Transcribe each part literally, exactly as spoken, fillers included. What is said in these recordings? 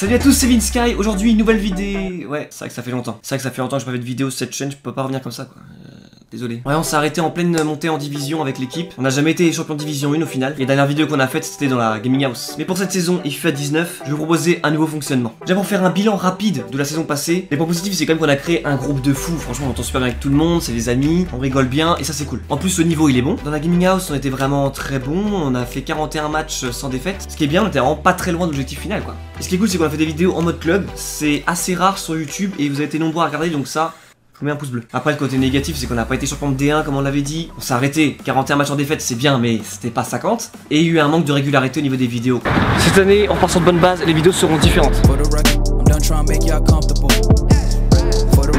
Salut à tous, c'est Vinsky. Aujourd'hui, une nouvelle vidéo. Ouais, c'est vrai que ça fait longtemps. C'est vrai que ça fait longtemps que je n'ai pas fait de vidéo sur cette chaîne. Je peux pas revenir comme ça, quoi. Euh, désolé. Ouais, on s'est arrêté en pleine montée en division avec l'équipe. On n'a jamais été champion de division un au final. Et la dernière vidéo qu'on a faite, c'était dans la gaming house. Mais pour cette saison et FIFA dix-neuf, je vais vous proposer un nouveau fonctionnement. Déjà pour faire un bilan rapide de la saison passée. Les points positifs, c'est quand même qu'on a créé un groupe de fous. Franchement, on entend super bien avec tout le monde. C'est des amis, on rigole bien et ça c'est cool. En plus, le niveau il est bon. Dans la gaming house, on était vraiment très bon. On a fait quarante et un matchs sans défaite. Ce qui est bien, on était vraiment pas très loin de l'objectif final, quoi. Et ce qui est cool, c'est qu'on a fait des vidéos en mode club, c'est assez rare sur YouTube et vous avez été nombreux à regarder, donc ça, je vous mets un pouce bleu. Après, le côté négatif, c'est qu'on n'a pas été champion de D un comme on l'avait dit, on s'est arrêté, quarante et un matchs en défaite, c'est bien, mais c'était pas cinquante, et il y a eu un manque de régularité au niveau des vidéos. Cette année, on part sur de bonnes bases, les vidéos seront différentes.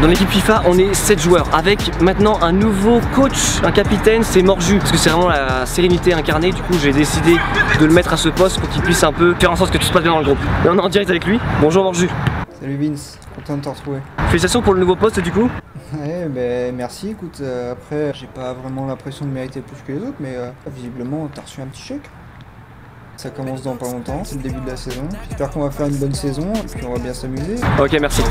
Dans l'équipe FIFA, on est sept joueurs, avec maintenant un nouveau coach, un capitaine, c'est Morju, parce que c'est vraiment la sérénité incarnée, du coup j'ai décidé de le mettre à ce poste pour qu'il puisse un peu faire en sorte que tout se passe bien dans le groupe. Et on est en direct avec lui, bonjour Morju. Salut Vince, content de te retrouver. Félicitations pour le nouveau poste du coup. Ouais, ben merci, écoute, euh, après j'ai pas vraiment l'impression de mériter plus que les autres, mais euh, visiblement t'as reçu un petit chèque. Ça commence dans pas longtemps, c'est le début de la saison. J'espère qu'on va faire une bonne saison, puis on va bien s'amuser. Ok, merci.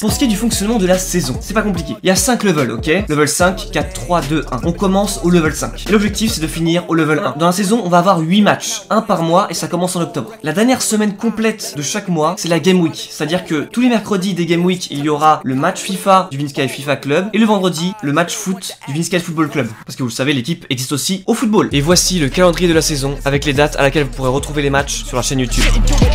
Pour ce qui est du fonctionnement de la saison, c'est pas compliqué. Il y a cinq levels, ok? Level cinq, quatre, trois, deux, un. On commence au level cinq. Et l'objectif, c'est de finir au level un. Dans la saison, on va avoir huit matchs, un par mois, et ça commence en octobre. La dernière semaine complète de chaque mois, c'est la Game Week. C'est-à-dire que tous les mercredis des Game Week, il y aura le match FIFA du Vinsky FIFA Club, et le vendredi, le match foot du Visca Football Club. Parce que vous le savez, l'équipe existe aussi au football. Et voici le calendrier de la saison avec les dates à laquelle vous pourrez retrouver les matchs sur la chaîne YouTube.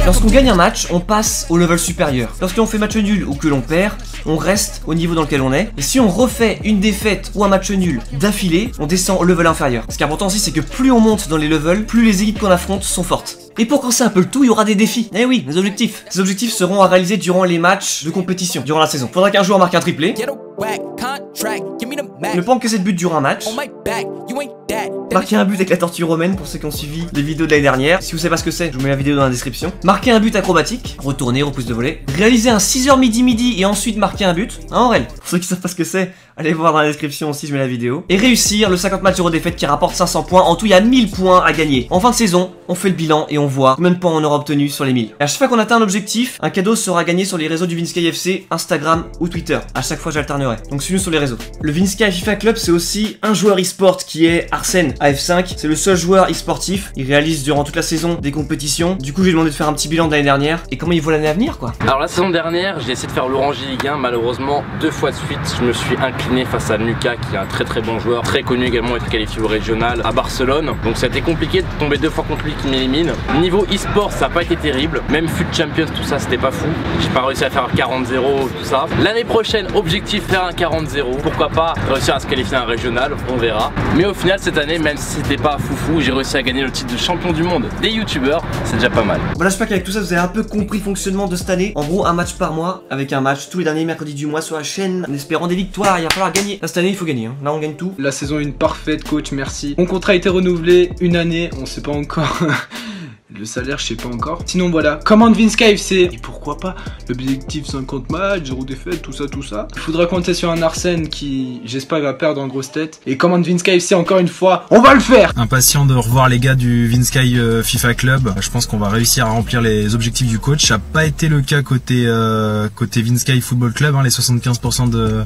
Lorsqu'on gagne un match, on passe au level supérieur. Lorsqu'on fait match nul ou que l'on perd, on reste au niveau dans lequel on est. Et si on refait une défaite ou un match nul d'affilée, on descend au level inférieur. Ce qui est important aussi, c'est que plus on monte dans les levels, plus les équipes qu'on affronte sont fortes. Et pour commencer un peu le tout, il y aura des défis. Eh oui, des objectifs. Ces objectifs seront à réaliser durant les matchs de compétition, durant la saison. Faudra qu'un joueur marque un triplé. Ne pas encaisser de but durant un match. Marquer un but avec la Tortue Romaine pour ceux qui ont suivi les vidéos de l'année dernière. Si vous savez pas ce que c'est, je vous mets la vidéo dans la description. Marquer un but acrobatique, retourner, repousse de volée. Réaliser un six heures midi-midi et ensuite marquer un but. Hein, Aurel ? Pour ceux qui savent pas ce que c'est, allez voir dans la description aussi, je mets la vidéo. Et réussir le cinquante matchs zéro défaite qui rapporte cinq cents points. En tout, il y a mille points à gagner. En fin de saison, on fait le bilan et on voit combien de points on aura obtenu sur les mille. Et à chaque fois qu'on atteint un objectif, un cadeau sera gagné sur les réseaux du Vinsky F C, Instagram ou Twitter. À chaque fois, j'alternerai. Donc, suivez-nous sur les réseaux. Le Vinsky FIFA Club, c'est aussi un joueur e-sport qui est Arsène A F cinq. C'est le seul joueur e-sportif. Il réalise durant toute la saison des compétitions. Du coup, je lui ai demandé de faire un petit bilan de l'année dernière et comment il voit l'année à venir, quoi. Alors, la saison dernière, j'ai essayé de faire l'Orangie Ligue un. Malheureusement, deux fois de suite, je me suis incliné face à Nuka, qui est un très très bon joueur, très connu également, être qualifié au régional à Barcelone. Donc ça a été compliqué de tomber deux fois contre lui qui m'élimine. Niveau e-sport, ça n'a pas été terrible. Même fut Champions, tout ça, c'était pas fou. J'ai pas réussi à faire un quarante zéro, tout ça. L'année prochaine, objectif faire un quarante zéro. Pourquoi pas réussir à se qualifier à un régional, on verra. Mais au final, cette année, même si c'était pas foufou, j'ai réussi à gagner le titre de champion du monde des youtubeurs. C'est déjà pas mal. Voilà, j'espère qu'avec tout ça, vous avez un peu compris le fonctionnement de cette année. En gros, un match par mois, avec un match tous les derniers mercredis du mois sur la chaîne, en espérant des victoires. Il va falloir gagner. Là, cette année, il faut gagner. Hein. Là, on gagne tout. La saison est une parfaite, coach. Merci. Mon contrat a été renouvelé une année. On sait pas encore. Le salaire, je sais pas encore. Sinon, voilà. Commande Vinsky F C. Et pourquoi pas? L'objectif cinquante matchs, zéro défaite, tout ça, tout ça. Il faudra compter sur un Arsène qui, j'espère, va perdre en grosse tête. Et commande Vinsky F C encore une fois. On va le faire! Impatient de revoir les gars du Vinsky euh, FIFA Club. Je pense qu'on va réussir à remplir les objectifs du coach. Ça n'a pas été le cas côté, euh, côté Vinsky Football Club. Hein, les soixante-quinze pour cent de,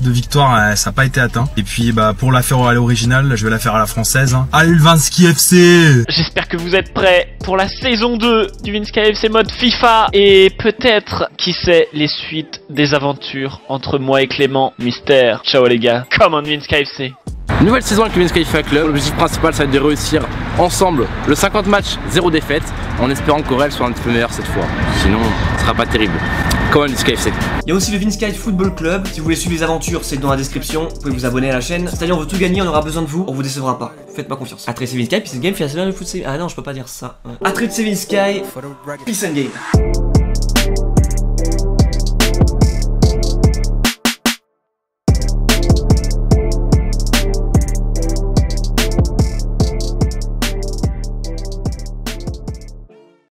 de victoire, euh, ça n'a pas été atteint. Et puis, bah, pour la faire à l'original, je vais la faire à la française. Hein. Allez, le Vinsky F C! J'espère que vous êtes prêts pour la saison deux du Vinsky F C mode FIFA et peut-être, qui sait, les suites des aventures entre moi et Clément. Mystère. Ciao les gars, come on Vinsky F C. Nouvelle saison avec le Vinsky FIFA Club. L'objectif principal, ça va être de réussir ensemble le cinquante matchs, zéro défaite, en espérant qu'Aurel soit un petit peu meilleur cette fois. Sinon, ce sera pas terrible. Comme le Vinsky F C. Il y a aussi le Vinsky Football Club. Si vous voulez suivre les aventures, c'est dans la description. Vous pouvez vous abonner à la chaîne. C'est-à-dire, on veut tout gagner, on aura besoin de vous. On vous décevra pas. Faites-moi confiance. À très Vinsky, puis cette game fait assez bien le foot. Ah non, je peux pas dire ça. Ouais. À très Vinsky, peace and game.